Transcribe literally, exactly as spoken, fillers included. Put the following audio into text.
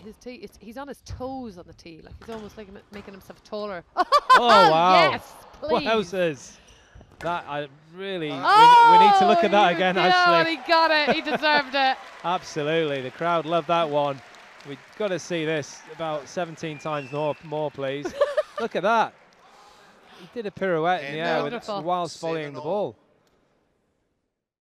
his tee. It's, he's on his toes on the tee. Like he's almost like m making himself taller. Oh, wow! Yes, please. What else is that? I really. Oh, we, we need to look at that again, go, Ashley. He got it. He deserved it. Absolutely. The crowd loved that one. We've got to see this about seventeen times more, more please. Look at that. He did a pirouette in the air while volleying the ball.